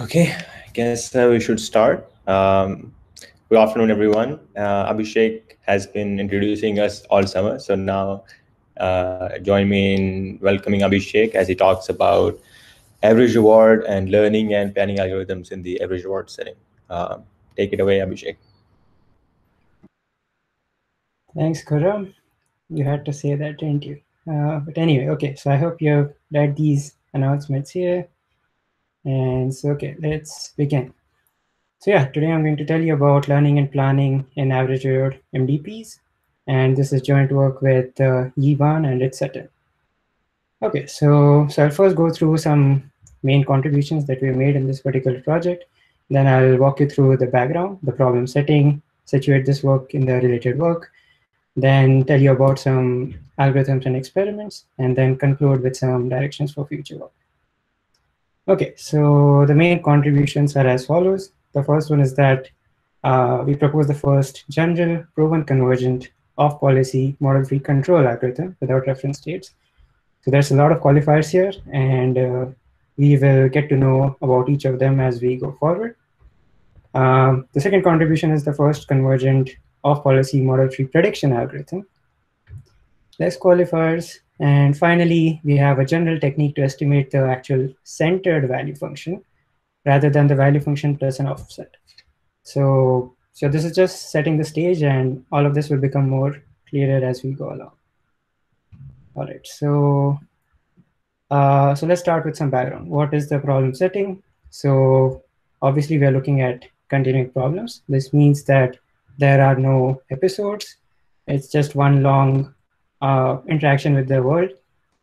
Okay, I guess we should start. Good afternoon, everyone. Abhishek has been introducing us all summer, so now join me in welcoming Abhishek as he talks about average reward and learning and planning algorithms in the average reward setting. Take it away, Abhishek. Thanks, Khara. You had to say that, didn't you? But anyway, okay, so I hope you've read these announcements here. And so, okay, let's begin. So yeah, today I'm going to tell you about learning and planning in average reward MDPs. And this is joint work with Yiwan and Rich Setter. Okay, so I'll first go through some main contributions that we made in this particular project. Then I'll walk you through the background, the problem setting, situate this work in the related work, then tell you about some algorithms and experiments, and then conclude with some directions for future work. Okay, so the main contributions are as follows. The first one is that we propose the first general, proven, convergent, off-policy, model-free control algorithm without reference states. So there's a lot of qualifiers here, and we will get to know about each of them as we go forward. The second contribution is the first convergent, off-policy, model-free prediction algorithm. Less qualifiers. And finally, we have a general technique to estimate the actual centered value function rather than the value function plus an offset. So this is just setting the stage, and all of this will become more clearer as we go along. All right, so let's start with some background. What is the problem setting? So obviously we are looking at continuing problems. This means that there are no episodes. It's just one long interaction with the world,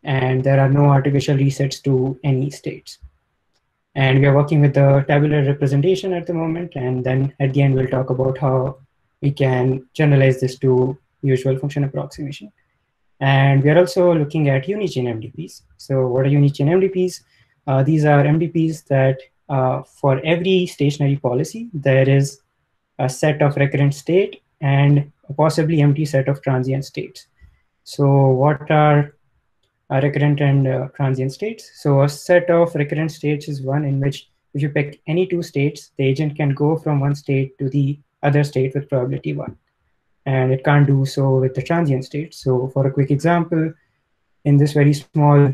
and there are no artificial resets to any states. And we are working with the tabular representation at the moment, and then at the end we'll talk about how we can generalize this to usual function approximation. And we are also looking at Unichain MDPs. So what are Unichain MDPs? These are MDPs that for every stationary policy, there is a set of recurrent state and a possibly empty set of transient states. So what are recurrent and transient states? So a set of recurrent states is one in which if you pick any two states, the agent can go from one state to the other state with probability 1. And it can't do so with the transient state. So for a quick example, in this very small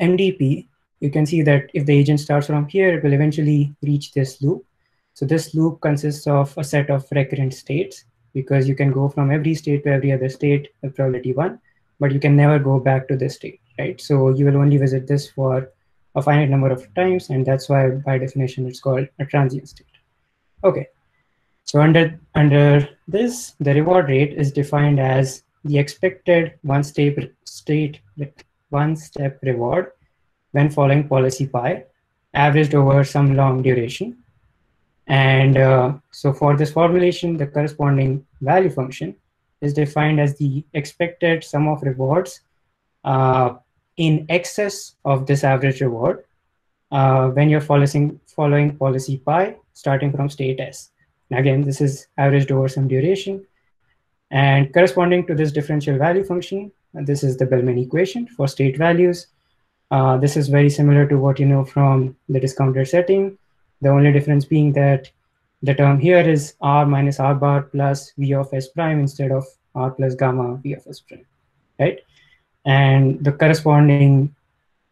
MDP, you can see that if the agent starts from here, it will eventually reach this loop. So this loop consists of a set of recurrent states, because you can go from every state to every other state with probability 1, but you can never go back to this state, right? So you will only visit this for a finite number of times, and that's why by definition it's called a transient state. Okay, so under this, the reward rate is defined as the expected one-step reward when following policy pi, averaged over some long duration. And so for this formulation, the corresponding value function is defined as the expected sum of rewards in excess of this average reward when you're following policy pi starting from state S. And again, this is averaged over some duration. And corresponding to this differential value function, this is the Bellman equation for state values. This is very similar to what you know from the discounted setting. The only difference being that the term here is r minus r bar plus v of s prime instead of r plus gamma v of s prime, right? And the corresponding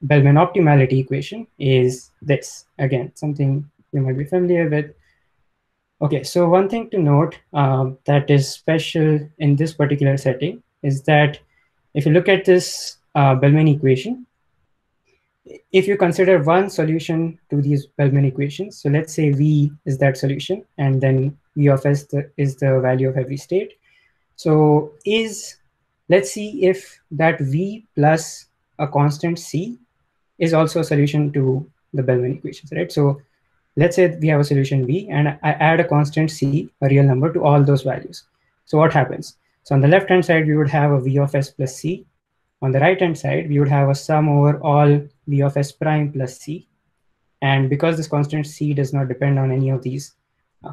Bellman optimality equation is this. Again, something you might be familiar with. Okay, so one thing to note that is special in this particular setting is that if you look at this Bellman equation, if you consider one solution to these Bellman equations, so let's say V is that solution, and then V of S is the value of every state. So let's see if that V plus a constant C is also a solution to the Bellman equations, right? So let's say we have a solution V, and I add a constant C, a real number, to all those values. So what happens? So on the left-hand side, we would have a V of S plus C. On the right-hand side, we would have a sum over all V of S prime plus C. And because this constant C does not depend on any of these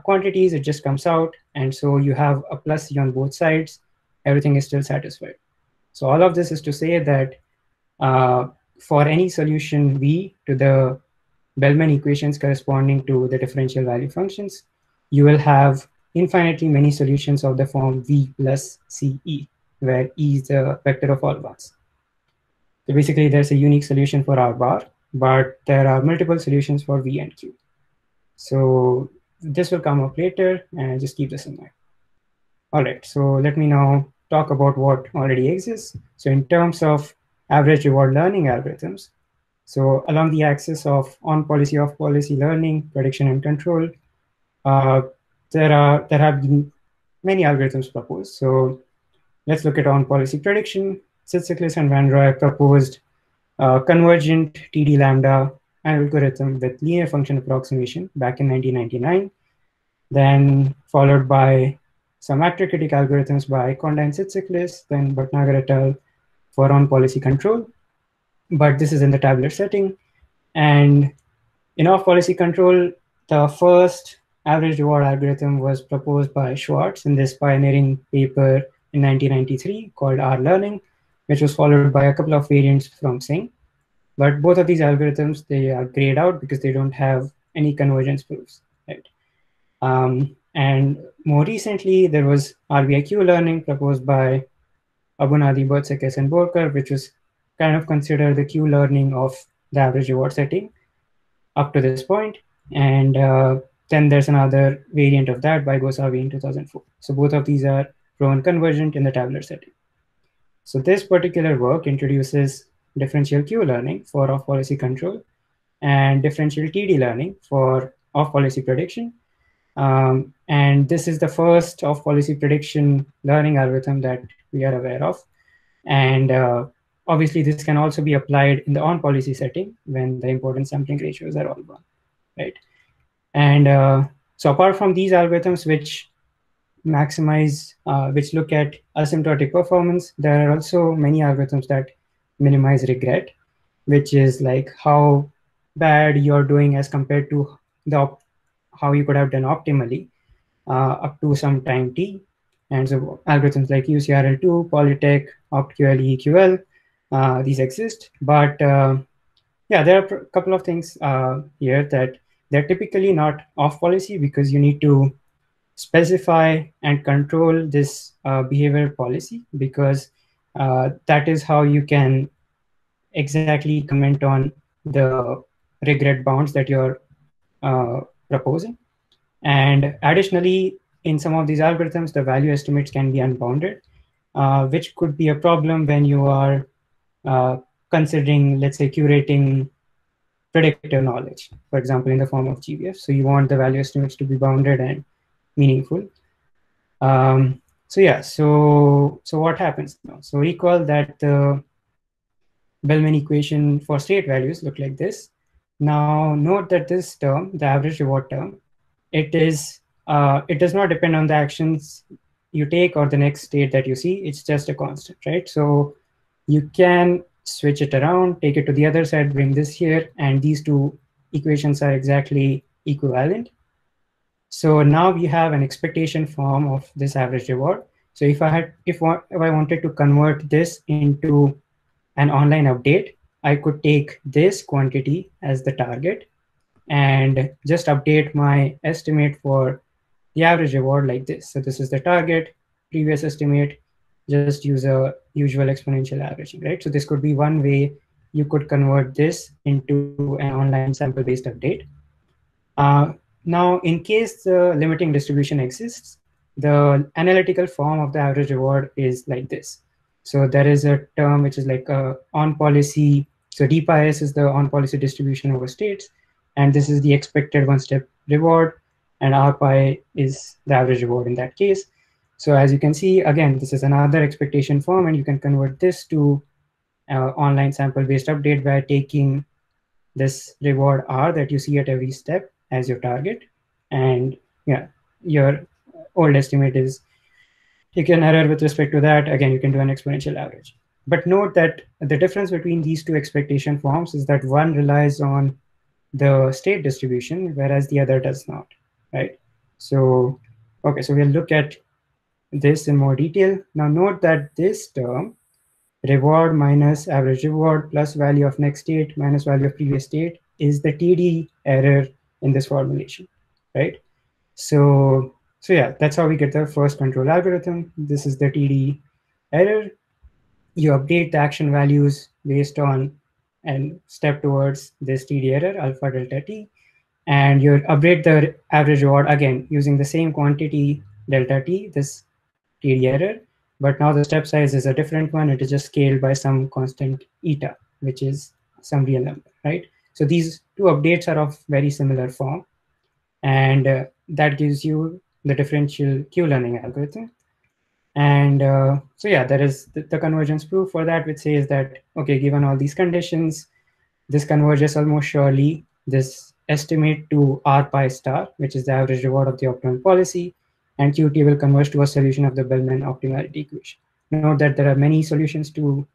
quantities, it just comes out. And so you have a plus C on both sides. Everything is still satisfied. So all of this is to say that for any solution V to the Bellman equations corresponding to the differential value functions, you will have infinitely many solutions of the form V plus CE, where E is the vector of all bars. So basically, there's a unique solution for R bar, but there are multiple solutions for V and Q. So this will come up later, and just keep this in mind. All right, so let me now talk about what already exists. So in terms of average reward learning algorithms, so along the axis of on-policy, off-policy learning, prediction and control, there have been many algorithms proposed. So let's look at on-policy prediction. Tsitsiklis and Van Roy proposed convergent TD lambda algorithm with linear function approximation back in 1999, then followed by some macrocritic algorithms by Konda and Tsitsiklis, then Bhatnagar et al. For on-policy control. But this is in the tabular setting. And in off-policy control, the first average reward algorithm was proposed by Schwartz in this pioneering paper in 1993 called R-learning, which was followed by a couple of variants from Singh. But both of these algorithms, they are grayed out because they don't have any convergence proofs, right? And more recently, there was RBIQ learning proposed by Abunadi, Bertsekas, and Borkar, which was kind of consider the Q learning of the average reward setting up to this point. And then there's another variant of that by Gosavi in 2004. So both of these are proven convergent in the tabular setting. So this particular work introduces differential Q learning for off-policy control and differential TD learning for off-policy prediction. And this is the first off-policy prediction learning algorithm that we are aware of. And obviously, this can also be applied in the on-policy setting when the important sampling ratios are all one, right? And so apart from these algorithms which maximize, which look at asymptotic performance, there are also many algorithms that minimize regret, which is like how bad you're doing as compared to how you could have done optimally up to some time t. And so algorithms like UCRL2, Polytech, OptQL, EQL, these exist, but yeah, there are a couple of things here that they're typically not off policy because you need to specify and control this behavior policy, because that is how you can exactly comment on the regret bounds that you're proposing. And additionally, in some of these algorithms, the value estimates can be unbounded, which could be a problem when you are considering, let's say, curating predictor knowledge, for example, in the form of GVF. So you want the value estimates to be bounded and meaningful. So yeah, so what happens now? So recall that the Bellman equation for state values look like this. Now note that this term, the average reward term, it does not depend on the actions you take or the next state that you see. It's just a constant, right? So you can switch it around, take it to the other side, bring this here, and these two equations are exactly equivalent. So now we have an expectation form of this average reward. So if I wanted to convert this into an online update, I could take this quantity as the target and just update my estimate for the average reward like this. So this is the target, previous estimate, just use a usual exponential averaging, right? So this could be one way you could convert this into an online sample-based update. Now, in case the limiting distribution exists, the analytical form of the average reward is like this. So there is a term which is like on-policy. So dPIs is the on-policy distribution over states, and this is the expected one-step reward, and rPi is the average reward in that case. So as you can see, again, this is another expectation form, and you can convert this to online sample-based update by taking this reward R that you see at every step as your target. And yeah, your old estimate is, you can error with respect to that. Again, you can do an exponential average. But note that the difference between these two expectation forms is that one relies on the state distribution, whereas the other does not, right? So, okay, so we'll look at this in more detail. Now note that this term, reward minus average reward plus value of next state minus value of previous state is the TD error in this formulation, right? So yeah, that's how we get the first control algorithm. This is the TD error. You update the action values based on and step towards this TD error, alpha delta T, and you update the average reward again using the same quantity delta T, this TD error, but now the step size is a different one. It is just scaled by some constant eta, which is some real number, right? So these two updates are of very similar form, and that gives you the differential Q learning algorithm. And so yeah, there is the convergence proof for that, which says that, okay, given all these conditions, this converges almost surely, this estimate to R pi star, which is the average reward of the optimal policy, and QT will converge to a solution of the Bellman optimality equation. Note that there are many solutions to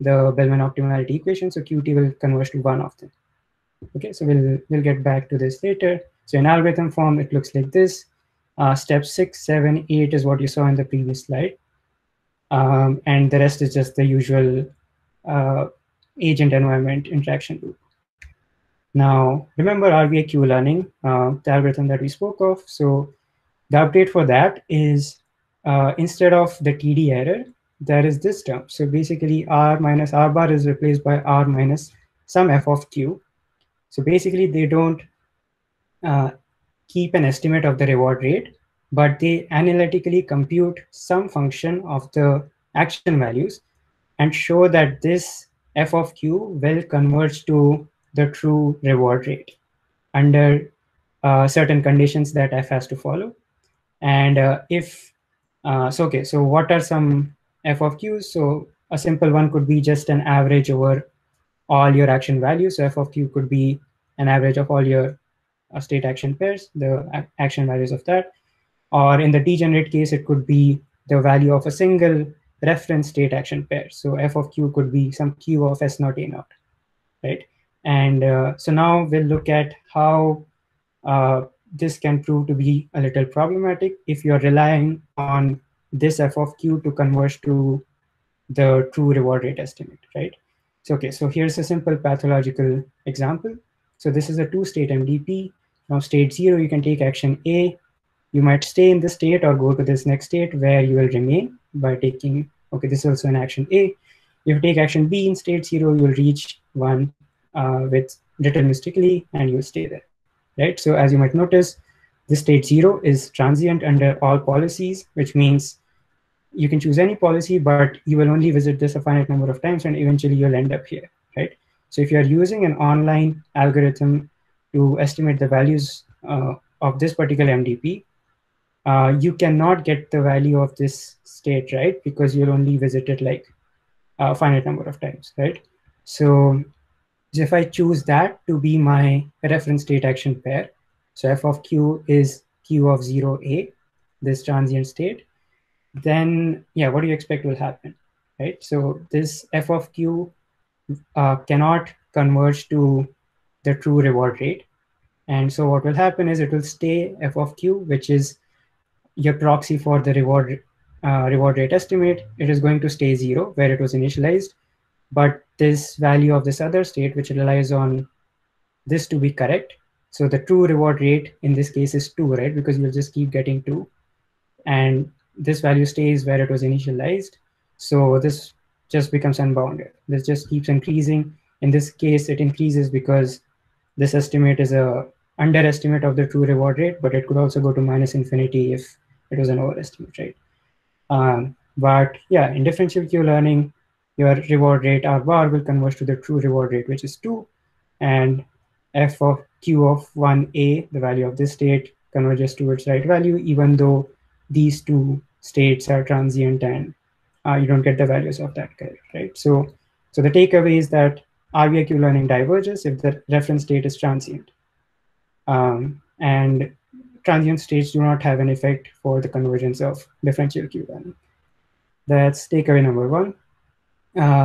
the Bellman optimality equation, so QT will converge to one of them. Okay, so we'll get back to this later. So in algorithm form, it looks like this. Step 6, 7, 8 is what you saw in the previous slide. And the rest is just the usual agent environment interaction loop. Now, remember RVA Q learning, the algorithm that we spoke of. So the update for that is instead of the TD error, there is this term. So basically R minus R bar is replaced by R minus some F of Q. So basically they don't keep an estimate of the reward rate, but they analytically compute some function of the action values and show that this F of Q will converge to the true reward rate under certain conditions that F has to follow. And so what are some F of Qs? So a simple one could be just an average over all your action values. So F of Q could be an average of all your state action pairs, the action values of that. Or in the degenerate case, it could be the value of a single reference state action pair. So F of Q could be some Q of S naught A naught, right? And so now we'll look at how this can prove to be a little problematic if you're relying on this F of Q to converge to the true reward rate estimate, right? So, okay, so here's a simple pathological example. So this is a two-state MDP. From state 0, you can take action A. You might stay in this state or go to this next state where you will remain by taking, okay, this is also an action A. If you take action B in state 0, you'll reach 1 with deterministically, and you'll stay there, right? So as you might notice, this state 0 is transient under all policies, which means you can choose any policy, but you will only visit this a finite number of times, and eventually you'll end up here, right? So if you're using an online algorithm to estimate the values of this particular MDP, you cannot get the value of this state, right? Because you'll only visit it like a finite number of times, right? So if I choose that to be my reference state action pair, so F of Q is Q of 0A, this transient state, then yeah, what do you expect will happen, right? So this F of Q cannot converge to the true reward rate. And so what will happen is it will stay F of Q, which is your proxy for the reward rate estimate. It is going to stay 0 where it was initialized, but this value of this other state, which relies on this to be correct. So the true reward rate in this case is 2, right? Because you'll just keep getting 2, and this value stays where it was initialized. So this just becomes unbounded. This just keeps increasing. In this case, it increases because this estimate is a underestimate of the true reward rate, but it could also go to -infinity if it was an overestimate, right? But yeah, in differential Q learning, your reward rate R bar will converge to the true reward rate, which is 2, and F of Q of 1A, the value of this state, converges to its right value, even though these two states are transient and you don't get the values of that correct, right? So the takeaway is that RVA Q learning diverges if the reference state is transient. And transient states do not have an effect for the convergence of differential Q learning. That's takeaway number 1.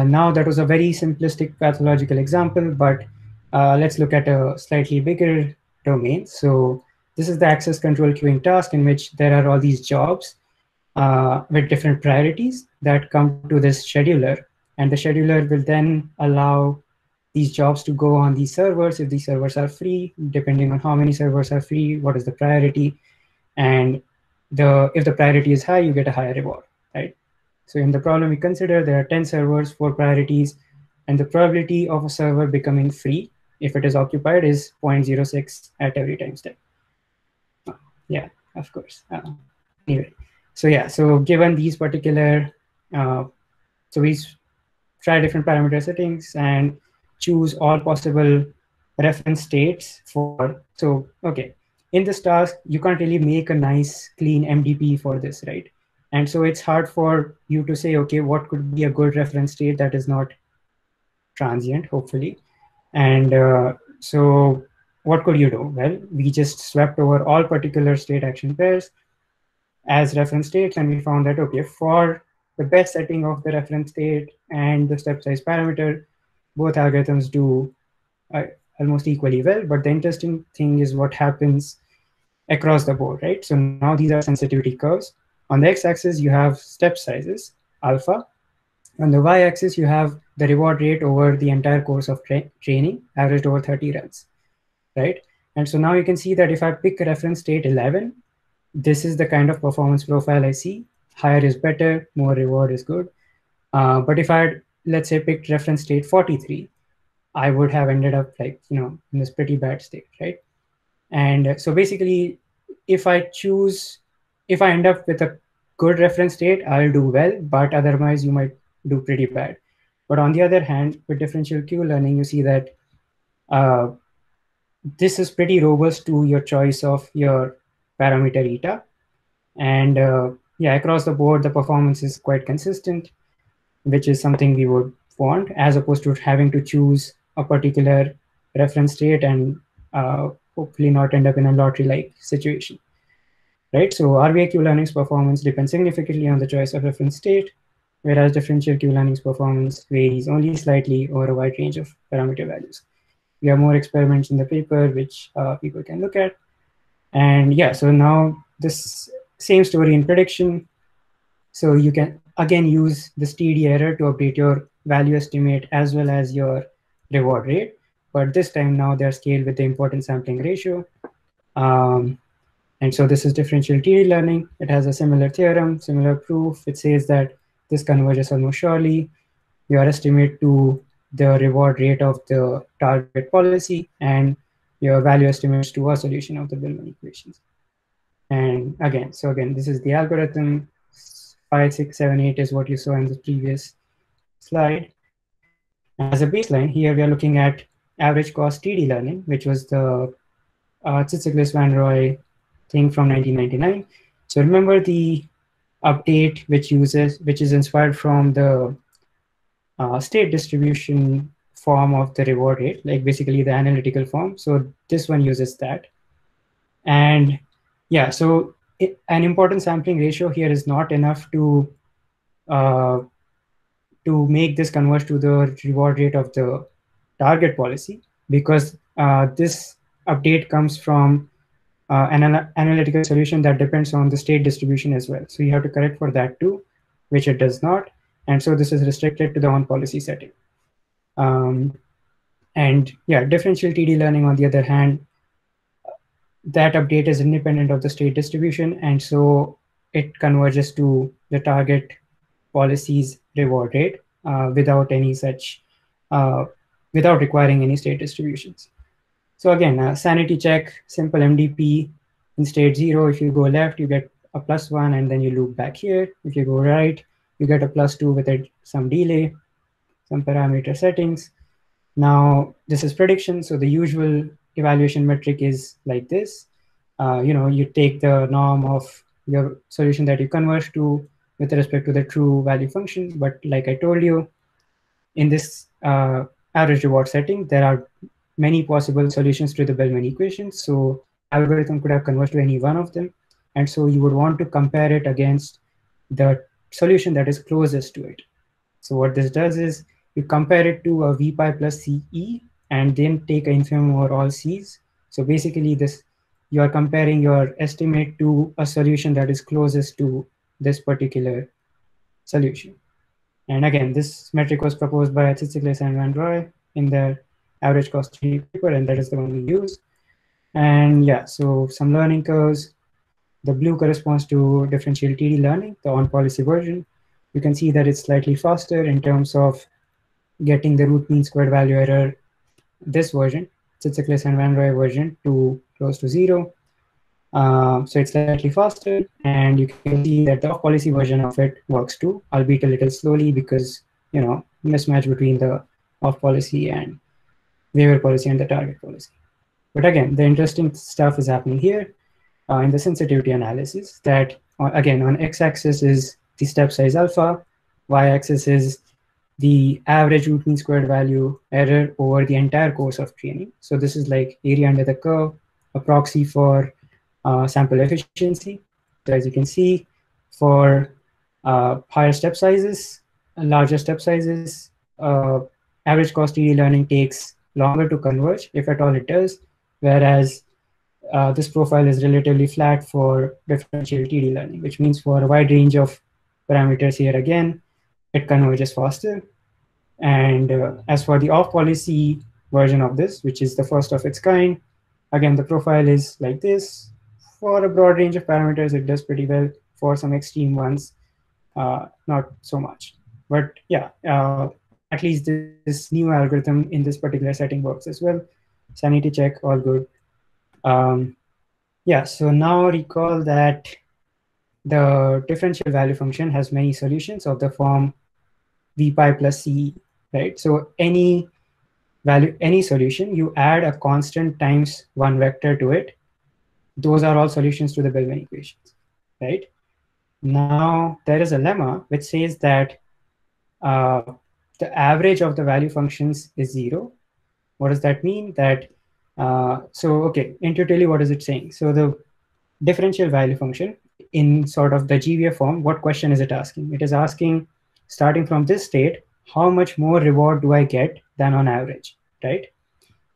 Now that was a very simplistic pathological example, but let's look at a slightly bigger domain. So this is the access control queuing task in which there are all these jobs with different priorities that come to this scheduler, and the scheduler will then allow these jobs to go on these servers, if these servers are free, depending on how many servers are free, what is the priority, and if the priority is high, you get a higher reward, right? So in the problem we consider, there are 10 servers, 4 priorities, and the probability of a server becoming free if it is occupied is 0.06 at every time step. Yeah, of course. Anyway, so yeah, so given these particular, so we try different parameter settings and choose all possible reference states for, so, okay, in this task, you can't really make a nice clean MDP for this, right? And so it's hard for you to say, okay, what could be a good reference state that is not transient, hopefully. And so what could you do? Well, we just swept over all particular state action pairs as reference states, and we found that, okay, for the best setting of the reference state and the step size parameter, both algorithms do almost equally well. But the interesting thing is what happens across the board, right? So now these are sensitivity curves. On the x-axis, you have step sizes, alpha. On the y-axis, you have the reward rate over the entire course of training, averaged over 30 runs, right? And so now you can see that if I pick reference state 11, this is the kind of performance profile I see. Higher is better, more reward is good. But if I had, let's say, picked reference state 43, I would have ended up like, you know, in this pretty bad state, right? And so basically, if I end up with a good reference state, I'll do well, but otherwise you might do pretty bad. But on the other hand, with differential Q learning, you see that this is pretty robust to your choice of your parameter eta. And yeah, across the board, the performance is quite consistent, which is something we would want, as opposed to having to choose a particular reference state and hopefully not end up in a lottery-like situation, right? So RVA Q-learning's performance depends significantly on the choice of reference state, whereas differential Q-learning's performance varies only slightly over a wide range of parameter values. We have more experiments in the paper, which people can look at. And yeah, so now this same story in prediction. So you can, again, use this TD error to update your value estimate as well as your reward rate. But this time now they're scaled with the important sampling ratio. And so this is differential TD learning. It has a similar theorem, similar proof. It says that this converges almost surely. Your estimate to the reward rate of the target policy and your value estimates to a solution of the Billman equations. And again, so again, this is the algorithm. 5, 6, 7, 8 is what you saw in the previous slide. As a baseline, here we are looking at average cost TD learning, which was the Tsitsiklis Van Roy thing from 1999. So remember the update which is inspired from the state distribution form of the reward rate, like basically the analytical form. So this one uses that. And yeah, so an important sampling ratio here is not enough to make this converge to the reward rate of the target policy, because this update comes from an analytical solution that depends on the state distribution as well. So you have to correct for that too, which it does not. And so this is restricted to the on-policy setting. And yeah, differential TD learning, on the other hand, that update is independent of the state distribution, and so it converges to the target policy's reward rate without any such, without requiring any state distributions. So again, a sanity check, simple MDP in state 0. If you go left, you get a +1, and then you loop back here. If you go right, you get a +2 with some delay, some parameter settings. Now, this is prediction, so the usual evaluation metric is like this. You know, you take the norm of your solution that you converge to with respect to the true value function. But like I told you, in this average reward setting, there are many possible solutions to the Bellman equation. So algorithm could have converged to any one of them. And so you would want to compare it against the solution that is closest to it. So what this does is you compare it to a VPi plus CE, and then take an infimum over all C's. So basically, this, you are comparing your estimate to a solution that is closest to this particular solution. And again, this metric was proposed by Tsitsiklis and Van Roy. in their average cost 3 paper, and that is the one we use. And yeah, so some learning curves. The blue corresponds to differential TD learning, the on-policy version. You can see that it's slightly faster in terms of getting the root mean squared value error, this version, Tsitsiklis and Van Roy version, to close to 0. So it's slightly faster, and you can see that the off-policy version of it works too, albeit a little slowly because, you know, mismatch between the off-policy and waiver policy and the target policy. But again, the interesting stuff is happening here in the sensitivity analysis that, again, on x-axis is the step size alpha, y-axis is the average root mean squared value error over the entire course of training. So this is like area under the curve, a proxy for sample efficiency. So as you can see, for higher step sizes, larger step sizes, average cost TD learning takes longer to converge, if at all it does, whereas this profile is relatively flat for differential TD learning, which means for a wide range of parameters here again, it converges faster. And as for the off-policy version of this, which is the first of its kind, again, the profile is like this. For a broad range of parameters, it does pretty well. For some extreme ones, not so much. But yeah, at least this new algorithm in this particular setting works as well. Sanity check, all good. Yeah, so now recall that the differential value function has many solutions of the form v pi plus c, right? So any value, any solution, you add a constant times one vector to it. Those are all solutions to the Bellman equations, right? Now, there is a lemma which says that the average of the value functions is 0. What does that mean? That okay, intuitively, what is it saying? So the differential value function in sort of the GVF form, what question is it asking? It is asking, starting from this state, how much more reward do I get than on average, right?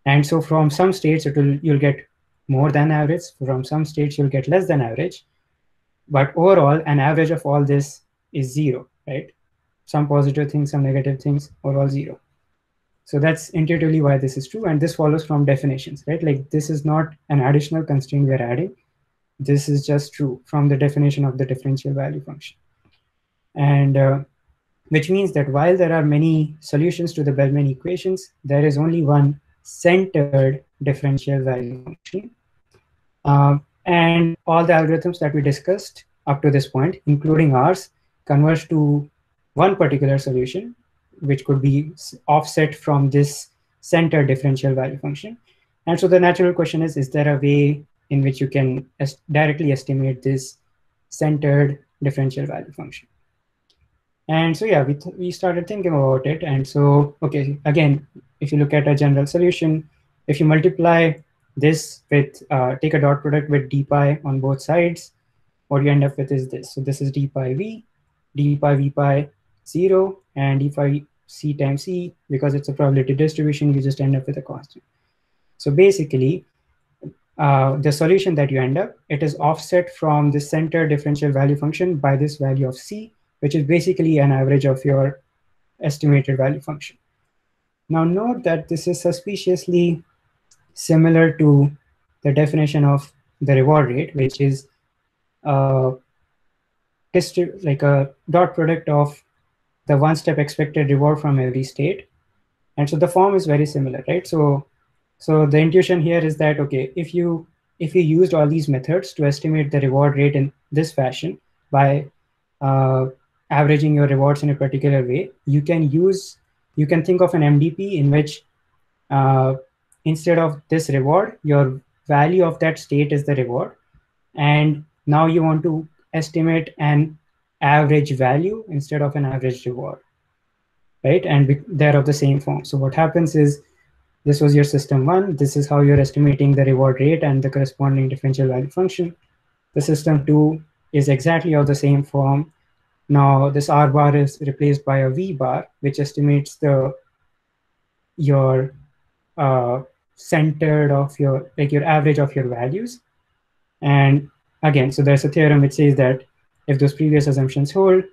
And so from some states, it will, you'll get more than average. From some states, you'll get less than average. But overall, an average of all this is 0, right? Some positive things, some negative things, overall 0. So that's intuitively why this is true. And this follows from definitions, right? Like this is not an additional constraint we're adding. This is just true from the definition of the differential value function. And which means that while there are many solutions to the Bellman equations, there is only one centered differential value function. And all the algorithms that we discussed up to this point, including ours, converge to one particular solution, which could be offset from this centered differential value function. And so the natural question is there a way in which you can directly estimate this centered differential value function? And so, yeah, we started thinking about it. And so, okay, again, if you look at a general solution, if you multiply this with, take a dot product with d pi on both sides, what you end up with is this. So this is d pi v pi 0, and d pi c times c, because it's a probability distribution, you just end up with a constant. So basically, the solution that you end up, it is offset from the centered differential value function by this value of c, which is basically an average of your estimated value function. Now note that this is suspiciously similar to the definition of the reward rate, which is like a dot product of the one-step expected reward from every state. And so the form is very similar, right? So the intuition here is that, okay, if you used all these methods to estimate the reward rate in this fashion by averaging your rewards in a particular way, you can think of an MDP in which instead of this reward, your value of that state is the reward. And now you want to estimate an average value instead of an average reward, right? And they're of the same form. So what happens is, this was your system one. This is how you're estimating the reward rate and the corresponding differential value function. The system two is exactly of the same form. Now this R bar is replaced by a V bar, which estimates your centered of your, like your average of your values. And again, so there's a theorem which says that if those previous assumptions hold,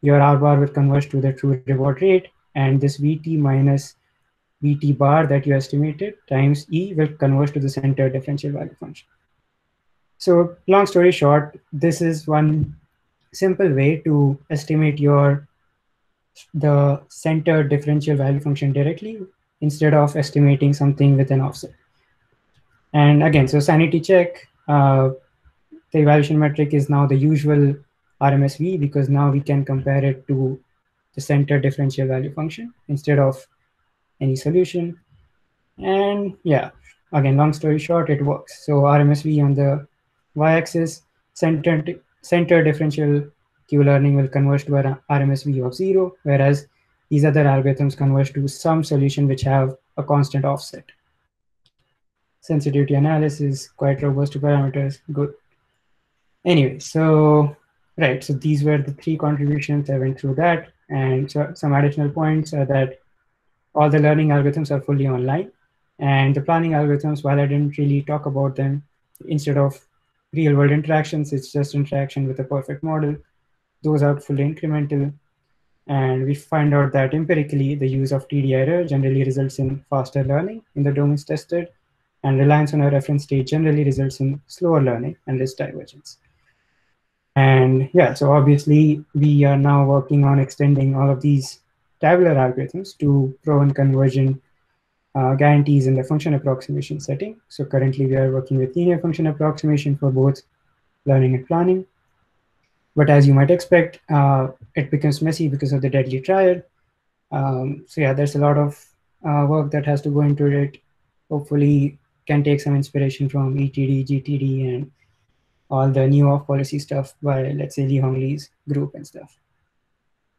your R bar would converge to the true reward rate, and this VT minus Vt bar that you estimated times E will converge to the center differential value function. So long story short, this is one simple way to estimate the center differential value function directly instead of estimating something with an offset. And again, so sanity check, the evaluation metric is now the usual RMSV because now we can compare it to the center differential value function instead of any solution. And yeah, again, long story short, it works. So RMSV on the y-axis, center differential Q-learning will converge to an RMSV of 0, whereas these other algorithms converge to some solution which have a constant offset. Sensitivity analysis, quite robust to parameters, good. Anyway, so right, so these were the three contributions. I went through that. And so some additional points are that all the learning algorithms are fully online. And the planning algorithms, while I didn't really talk about them, instead of real world interactions, it's just interaction with a perfect model. Those are fully incremental. And we find out that empirically, the use of TD error generally results in faster learning in the domains tested, and reliance on a reference state generally results in slower learning and less divergence. And yeah, so obviously we are now working on extending all of these tabular algorithms to proven conversion guarantees in the function approximation setting. So currently we are working with linear function approximation for both learning and planning. But as you might expect, it becomes messy because of the deadly triad. So yeah, there's a lot of work that has to go into it. Hopefully can take some inspiration from ETD, GTD, and all the new off-policy stuff by, let's say, Li Hongli's group and stuff.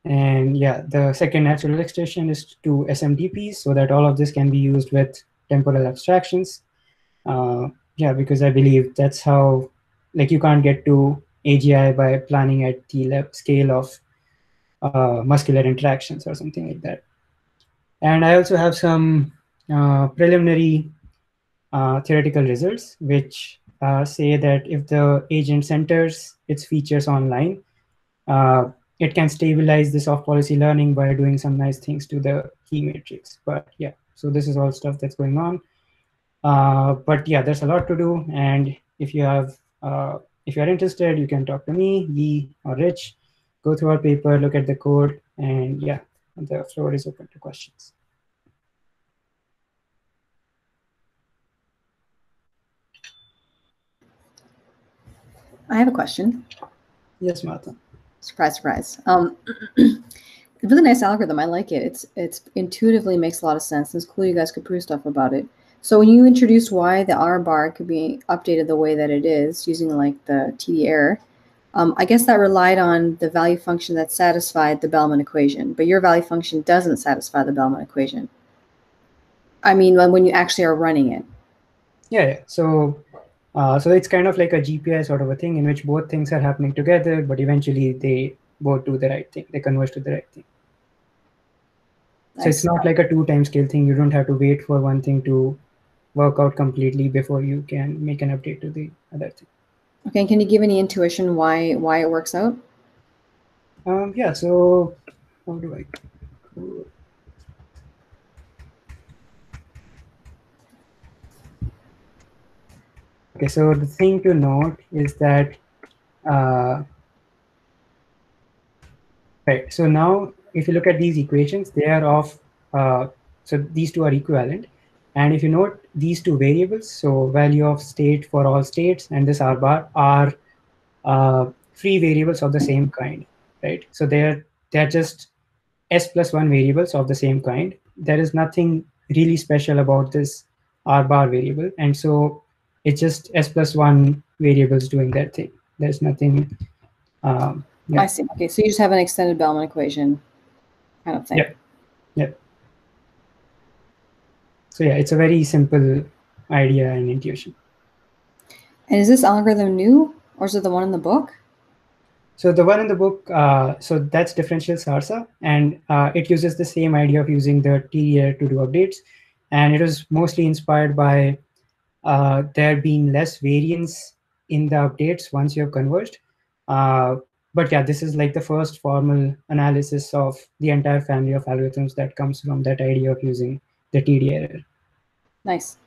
And yeah, the second natural extension is to SMDPs so that all of this can be used with temporal abstractions. Yeah, because I believe that's how, like, you can't get to AGI by planning at the scale of muscular interactions or something like that. And I also have some preliminary theoretical results, which say that if the agent centers its features online, it can stabilize this off-policy learning by doing some nice things to the key matrix. But yeah, so this is all stuff that's going on. But yeah, there's a lot to do. And if you have, if you're interested, you can talk to me, Yi, or Rich. Go through our paper, look at the code, and yeah, the floor is open to questions. I have a question. Yes, Martha. Surprise, surprise. Really nice algorithm. I like it. It's intuitively makes a lot of sense. It's cool you guys could prove stuff about it. So when you introduced why the R bar could be updated the way that it is using like the TD error, I guess that relied on the value function that satisfied the Bellman equation, but your value function doesn't satisfy the Bellman equation. I mean, when you actually are running it. Yeah. So. So it's kind of like a GPI sort of a thing in which both things are happening together, but eventually they both do the right thing. They converge to the right thing. So it's not like a two-time scale thing. You don't have to wait for one thing to work out completely before you can make an update to the other thing. Okay. Can you give any intuition why it works out? Yeah. So how do I? Okay, so the thing to note is that, right, so now if you look at these equations, they are of, so these two are equivalent. And if you note these two variables, so value of state for all states and this R bar are free variables of the same kind, right? So they're just S+1 variables of the same kind. There is nothing really special about this R bar variable. And so it's just S+1 variables doing that thing. There's nothing. Yeah. I see. Okay, so you just have an extended Bellman equation kind of thing. Yeah. Yeah. So yeah, it's a very simple idea and intuition. And is this algorithm new, or is it the one in the book? So the one in the book, so that's differential SARSA, and it uses the same idea of using the TD to do updates, and it was mostly inspired by. There being less variance in the updates once you have converged. But yeah, this is like the first formal analysis of the entire family of algorithms that comes from that idea of using the TD error. Nice.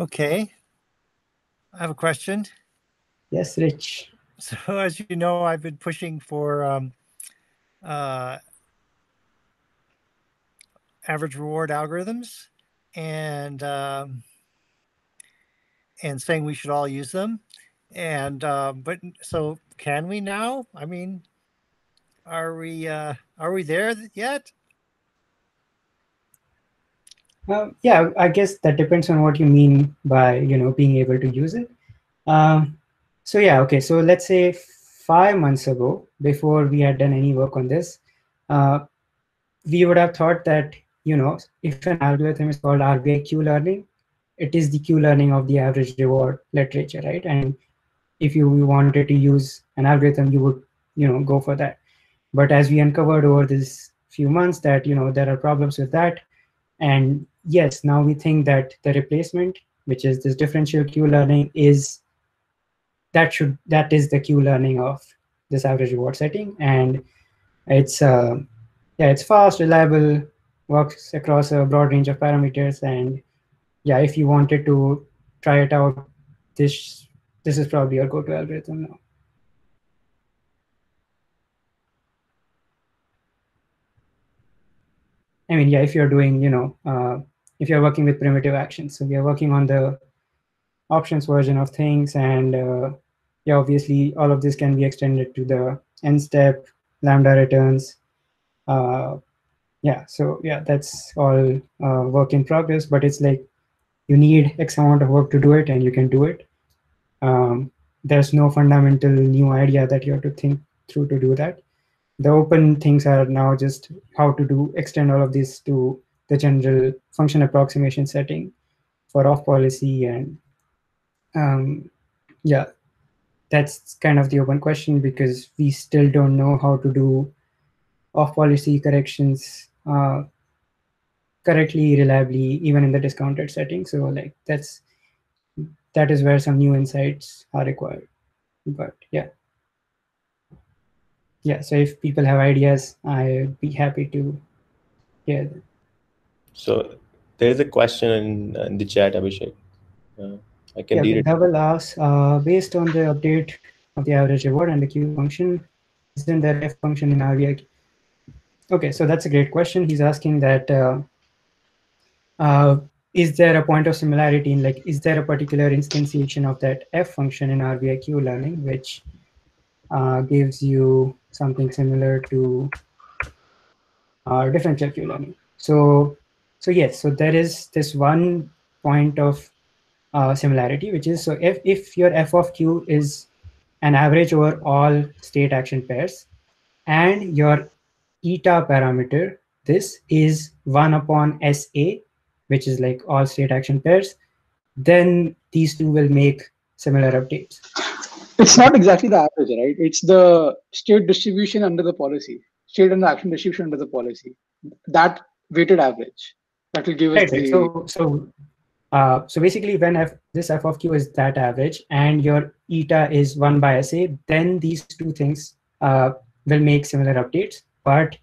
Okay, I have a question. Yes, Rich. So as you know, I've been pushing for average reward algorithms and saying we should all use them. And but so can we now? I mean, are we there yet? Yeah, I guess that depends on what you mean by, you know, being able to use it. So yeah, okay. So let's say 5 months ago, before we had done any work on this, we would have thought that, you know, if an algorithm is called RBI Q-learning, it is the Q-learning of the average reward literature, right? And if you wanted to use an algorithm, you would, you know, go for that. But as we uncovered over these few months that, you know, there are problems with that. And yes, now we think that the replacement, which is this differential Q-learning, is that is the Q-learning of this average reward setting, and it's yeah, it's fast, reliable, works across a broad range of parameters, and yeah, if you wanted to try it out, this is probably your go-to algorithm now. I mean, yeah, if you're doing, you know, if you're working with primitive actions. So we are working on the options version of things. And yeah, obviously, all of this can be extended to the end step, lambda returns. Yeah, so yeah, that's all work in progress. But it's like you need X amount of work to do it, and you can do it. There's no fundamental new idea that you have to think through to do that. The open things are now just how to extend all of this to the general function approximation setting for off policy. And yeah, that's kind of the open question, because we still don't know how to do off policy corrections correctly, reliably, even in the discounted setting. So like that is where some new insights are required. But yeah. Yeah, so if people have ideas, I'd be happy to hear them. So there's a question in the chat, Abhishek. I can read it. Dabal asks, based on the update of the average reward and the Q function, isn't there F function in RBI? Okay, so that's a great question. He's asking that, is there a point of similarity in, like, is there a particular instantiation of that F function in RBI Q learning, which gives you something similar to differential Q-learning. So yes, so there is this one point of similarity, which is, so if your F of Q is an average over all state action pairs, and your eta parameter, this is 1 upon SA, which is like all state action pairs, then these two will make similar updates. It's not exactly the average, right? It's the state distribution under the policy, state and the action distribution under the policy. That weighted average that will give us. Right. The... So basically, when this F of Q is that average and your eta is 1/SA, then these two things will make similar updates. But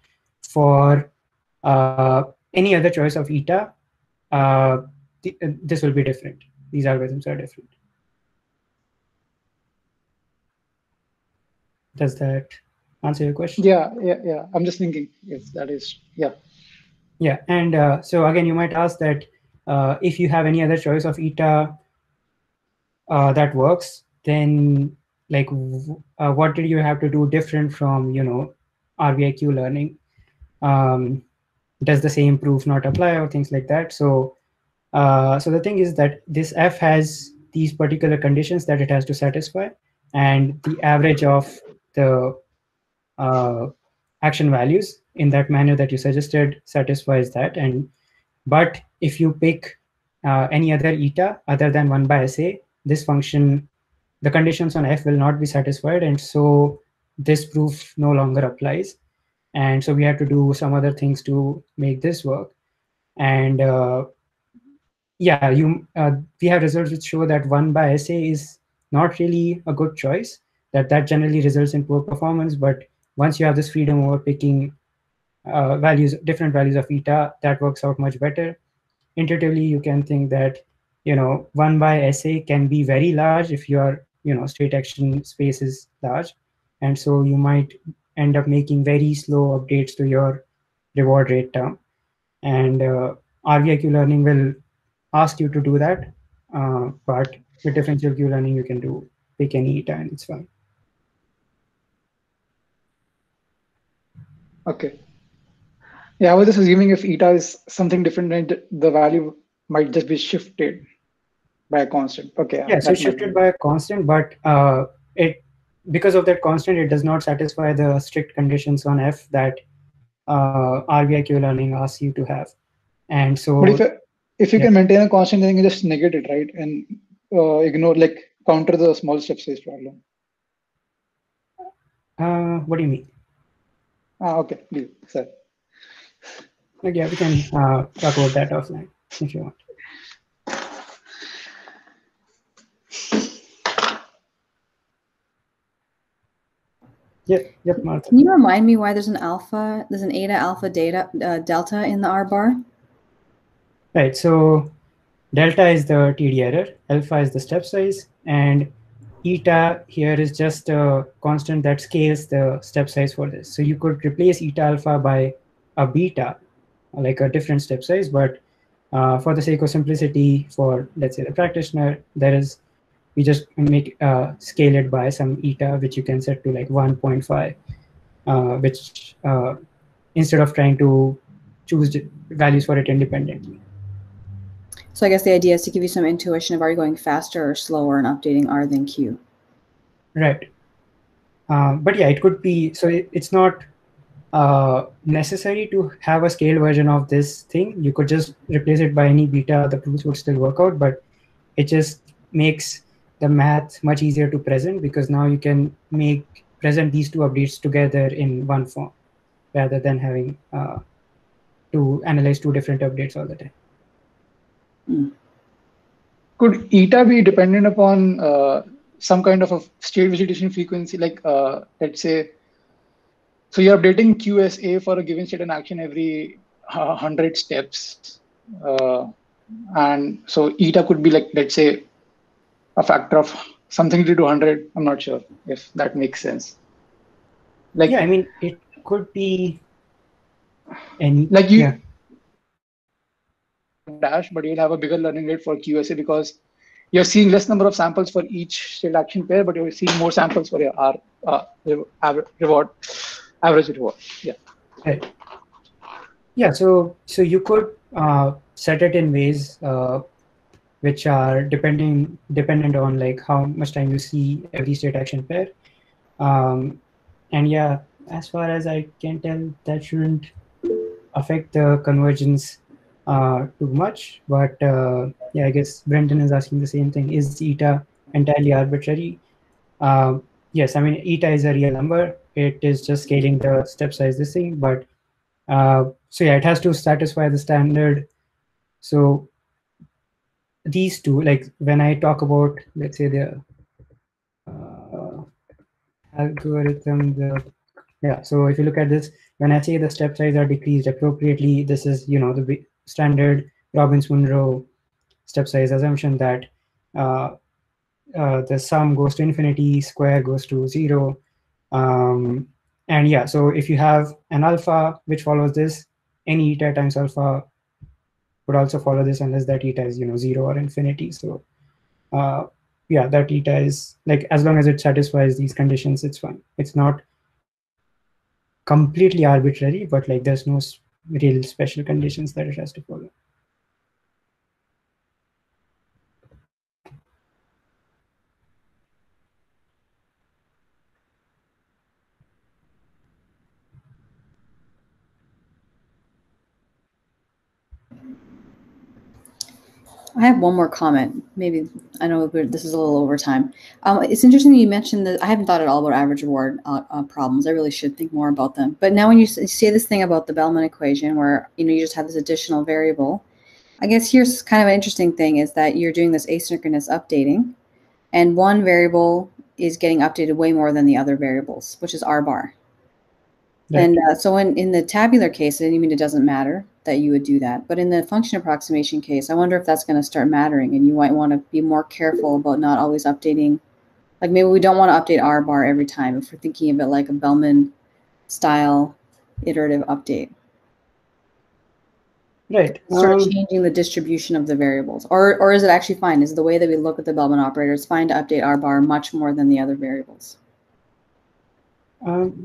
for any other choice of eta, this will be different. These algorithms are different. Does that answer your question? Yeah. I'm just thinking if that is, yeah. Yeah, and so again, you might ask that if you have any other choice of eta that works, then like what did you have to do different from, you know, RBI Q learning? Does the same proof not apply or things like that? So, so the thing is that this F has these particular conditions that it has to satisfy, and the average of the action values in that manner that you suggested satisfies that. And but if you pick any other eta other than 1/SA, this function, the conditions on F will not be satisfied, and so this proof no longer applies. And so we have to do some other things to make this work. And yeah, we have results which show that 1 by SA is not really a good choice, that generally results in poor performance. But once you have this freedom over picking different values of eta, that works out much better. Intuitively, you can think that, 1 by SA can be very large if your, straight action space is large. And so you might end up making very slow updates to your reward rate term. And RVIQ learning will ask you to do that. But with differential Q learning, you can pick any eta and it's fine. Okay. Yeah, I was just assuming if eta is something different, then the value might just be shifted by a constant. Okay. Yeah, so shifted by a constant, but because of that constant, it does not satisfy the strict conditions on F that RVIQ learning asks you to have. And so, but if you can maintain a constant, then you just negate it, right? And ignore, counter the small step size problem. What do you mean? Okay, please, sir. Yeah, we can talk about that offline if you want. Yep, Martha. Can you remind me why there's an alpha, there's an eta, alpha, delta in the R bar? Right, so delta is the TD error, alpha is the step size, and eta here is just a constant that scales the step size for this. So you could replace eta alpha by a beta, like a different step size, but for the sake of simplicity, for let's say the practitioner, we just make scale it by some eta, which you can set to like 1.5, which instead of trying to choose values for it independently. So I guess the idea is to give you some intuition of are you going faster or slower in updating R than Q. Right. But yeah, it could be, so it's not necessary to have a scaled version of this thing. You could just replace it by any beta, the proofs would still work out, but it just makes the math much easier to present because now you can present these two updates together in one form rather than having to analyze two different updates all the time. Hmm. Could eta be dependent upon some kind of a state vegetation frequency? Like, let's say, so you're updating QSA for a given state and action every 100 steps. And so eta could be like, let's say, a factor of something to 100. I'm not sure if that makes sense. Like, yeah, I mean, it could be any. Like you. Yeah. Dash, but you'll have a bigger learning rate for QSA because you're seeing less number of samples for each state action pair, but you're seeing more samples for your R, average reward. Yeah. Right. Yeah. So you could set it in ways which are dependent on like how much time you see every state action pair, and yeah, as far as I can tell, that shouldn't affect the convergence too much, but yeah, I guess Brendan is asking the same thing. Is eta entirely arbitrary? Yes, I mean, eta is a real number. It is just scaling the step size this thing, but so yeah, it has to satisfy the standard. So these two, like when I talk about, let's say the algorithm, yeah, so if you look at this, when I say the step size are decreased appropriately, this is, the standard Robbins-Monroe step size assumption that the sum goes to infinity, square goes to 0. And yeah, so if you have an alpha which follows this, any eta times alpha would also follow this unless that eta is, 0 or infinity. So yeah, that eta is like, as long as it satisfies these conditions, it's fine. It's not completely arbitrary, but like there's no real special conditions that it has to follow. I have one more comment. Maybe, I know this is a little over time. It's interesting you mentioned that I haven't thought at all about average reward problems. I really should think more about them. But now when you say this thing about the Bellman equation where you just have this additional variable I guess here's kind of an interesting thing is that you're doing this asynchronous updating, and one variable is getting updated way more than the other variables, which is R bar. Yeah. And so in the tabular case, I mean, it doesn't matter that you would do that. But in the function approximation case, I wonder if that's going to start mattering, and you might want to be more careful about not always updating. Like maybe we don't want to update R bar every time if we're thinking of it like a Bellman style iterative update. Right. Start changing the distribution of the variables. Or is it actually fine? Is the way that we look at the Bellman operators fine to update R bar much more than the other variables?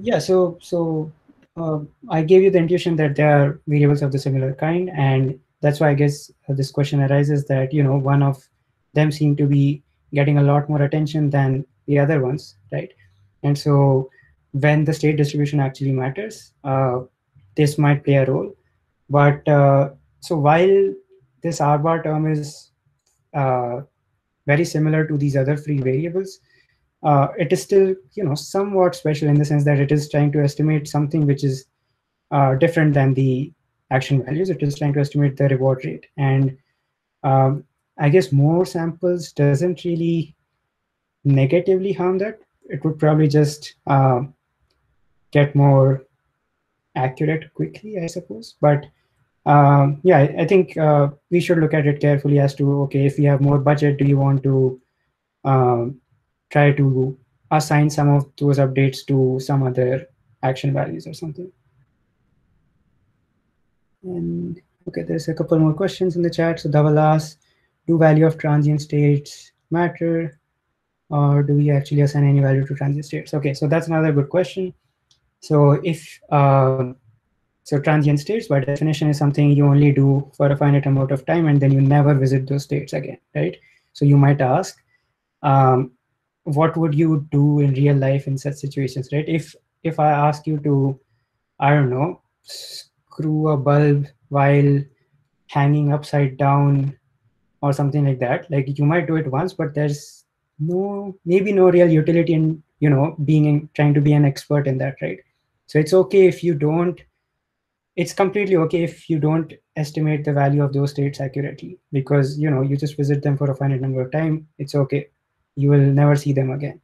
Yeah, so I gave you the intuition that there are variables of the similar kind, and that's why I guess this question arises that, you know, one of them seem to be getting a lot more attention than the other ones, right? And so when the state distribution actually matters, this might play a role. But so while this R bar term is very similar to these other free variables, it is still, you know, somewhat special in the sense that it is trying to estimate something which is different than the action values. It is trying to estimate the reward rate. And I guess more samples doesn't really negatively harm that. It would probably just get more accurate quickly, I suppose. But yeah, I think we should look at it carefully as to, okay, if we have more budget, do you want to try to assign some of those updates to some other action values or something? And okay, there's a couple more questions in the chat. So Dabal asks, do value of transient states matter, or do we actually assign any value to transient states? Okay, so that's another good question. So if so transient states by definition is something you only do for a finite amount of time, and then you never visit those states again, right? So you might ask, what would you do in real life in such situations, right? If I ask you to, I don't know, screw a bulb while hanging upside down or something like that, like you might do it once, but there's no, maybe no real utility in, you know, being in, trying to be an expert in that, right? So it's okay if you don't, it's completely okay if you don't estimate the value of those states accurately, because, you know, you just visit them for a finite number of time. It's okay. You will never see them again.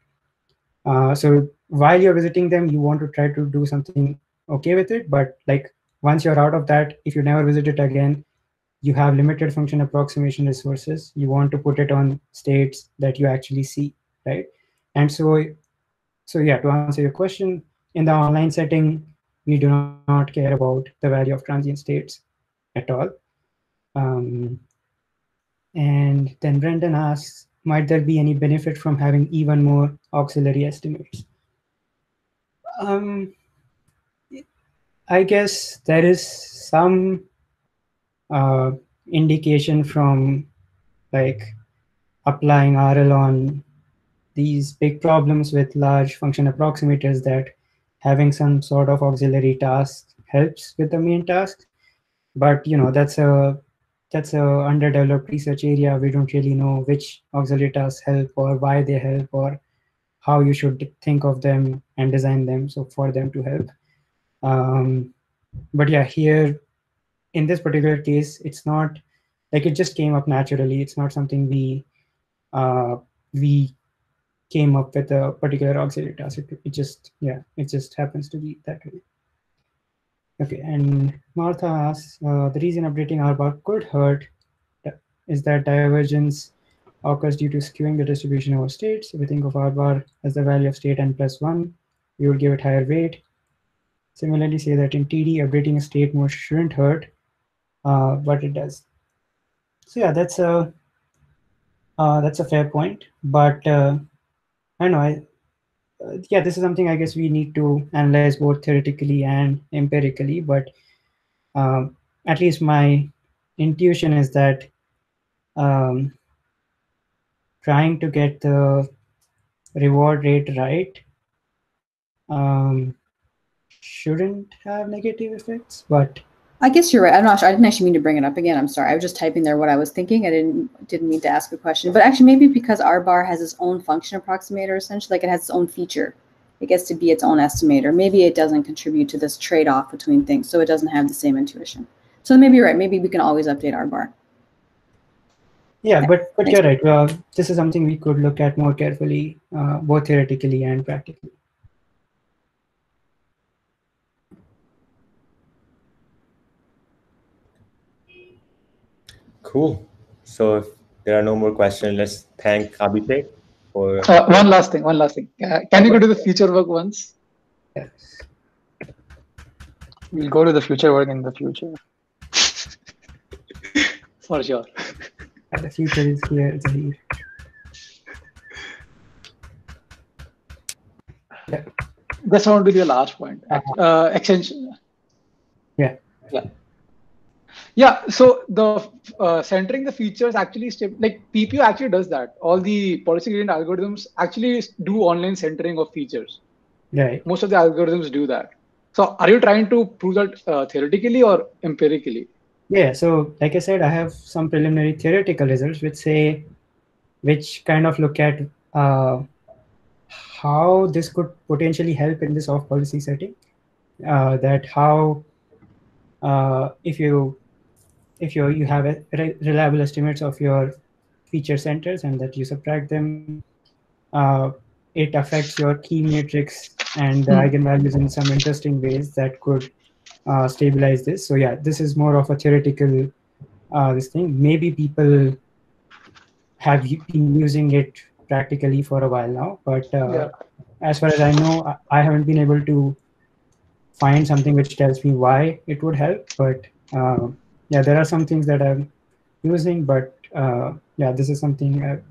So while you're visiting them, you want to try to do something okay with it. But like once you're out of that, if you never visit it again, you have limited function approximation resources. You want to put it on states that you actually see, right? And so yeah, to answer your question, in the online setting, we do not care about the value of transient states at all. And then Brendan asks, might there be any benefit from having even more auxiliary estimates? I guess there is some indication from like applying RL on these big problems with large function approximators that having some sort of auxiliary task helps with the main task. But, you know, that's a underdeveloped research area. We don't really know which auxiliary tasks help or why they help or how you should think of them and design them so for them to help. But yeah, here in this particular case, it's not like it just came up naturally. It's not something we came up with a particular auxiliary task. It just happens to be that way. Okay, and Martha asks, the reason updating R bar could hurt is that divergence occurs due to skewing the distribution over states. If we think of R bar as the value of state n plus 1, we would give it higher weight. Similarly, say that in TD, updating a state more shouldn't hurt, but it does. So yeah, that's a fair point. But I know, yeah, this is something I guess we need to analyze both theoretically and empirically, but at least my intuition is that trying to get the reward rate right shouldn't have negative effects, but I guess you're right. I'm not sure. I didn't actually mean to bring it up again. I'm sorry. I was just typing there what I was thinking. I didn't mean to ask a question. But actually, maybe because R bar has its own function approximator, essentially, like it has its own feature. It gets to be its own estimator. Maybe it doesn't contribute to this trade-off between things, so it doesn't have the same intuition. So maybe you're right. Maybe we can always update R bar. Yeah, but you're right. This is something we could look at more carefully, both theoretically and practically. Cool. So if there are no more questions, let's thank Abhishek for... One last thing. Can you go to the future work once? Yes. We'll go to the future work in the future. For sure. The future is here, it's here. Yeah. That's going to be the last point. Extension. Yeah. So the centering the features actually like PPO actually does that. All the policy gradient algorithms actually do online centering of features. Right. Most of the algorithms do that. So are you trying to prove that theoretically or empirically? Yeah. So like I said, I have some preliminary theoretical results which say, which kind of look at how this could potentially help in this off policy setting. That how if you have a reliable estimates of your feature centers and that you subtract them, it affects your key matrix and the eigenvalues in some interesting ways that could stabilize this. So yeah, this is more of a theoretical this thing. Maybe people have been using it practically for a while now, but as far as I know, I haven't been able to find something which tells me why it would help. But yeah, there are some things that I'm using, but yeah, this is something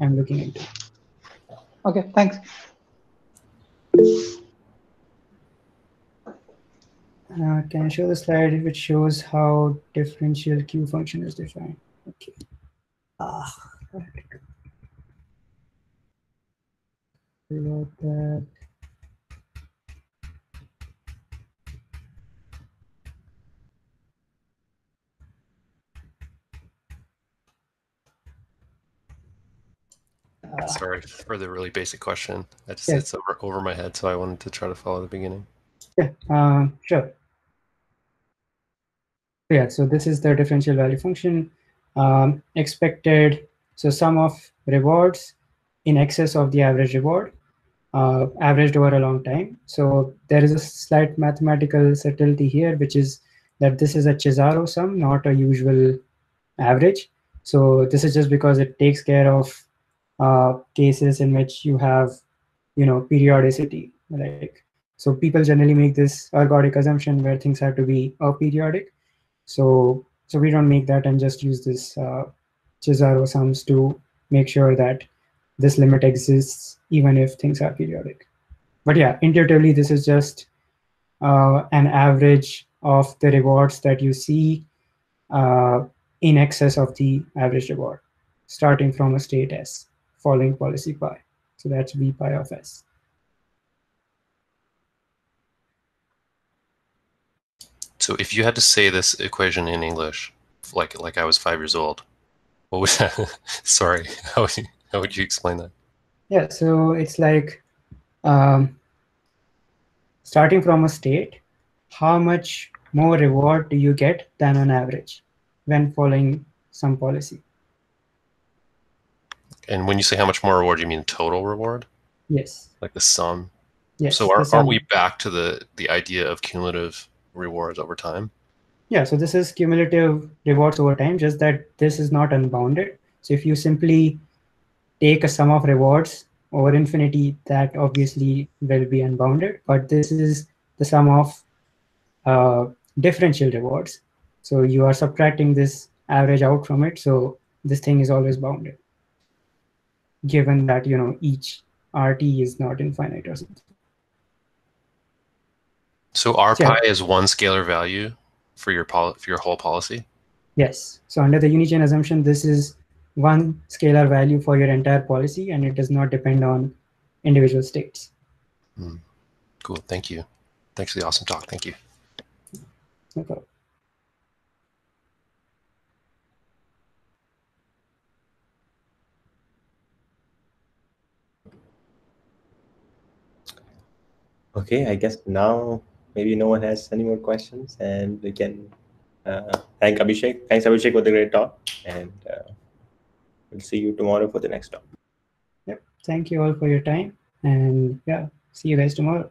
I'm looking into. Okay, thanks. Can I show the slide which shows how differential Q function is defined? Okay. Reload that. Sorry for the really basic question. That's it's over my head, so I wanted to try to follow the beginning. Yeah, sure. Yeah, so this is the differential value function. Expected, so sum of rewards in excess of the average reward, averaged over a long time. So there is a slight mathematical subtlety here, which is that this is a Cesaro sum, not a usual average. So this is just because it takes care of cases in which you have, you know, periodicity. Like, so people generally make this ergodic assumption where things have to be aperiodic. So we don't make that and just use this Cesaro sums to make sure that this limit exists even if things are periodic. But yeah, intuitively, this is just an average of the rewards that you see in excess of the average reward, starting from a state S, following policy pi. So that's V pi of S. So if you had to say this equation in English, like I was 5 years old, what was that? Sorry, how would you explain that? Yeah, so it's like starting from a state, how much more reward do you get than on average when following some policy? And when you say how much more reward, you mean total reward? Yes. Like the sum? Yes. So aren't we back to the idea of cumulative rewards over time? Yeah, so this is cumulative rewards over time, just that this is not unbounded. So if you simply take a sum of rewards over infinity, that obviously will be unbounded. But this is the sum of differential rewards. So you are subtracting this average out from it. So this thing is always bounded, given that, you know, each RT is not infinite or something. So R pi is one scalar value for your whole policy? Yes. So under the Unichain assumption, this is one scalar value for your entire policy, and it does not depend on individual states. Mm. Cool. Thank you. Thanks for the awesome talk. Thank you. No problem. Okay, I guess now maybe no one has any more questions, and we can thank Abhishek. Thanks, Abhishek, for the great talk, and We'll see you tomorrow for the next talk. Yep. Thank you all for your time. And yeah, see you guys tomorrow.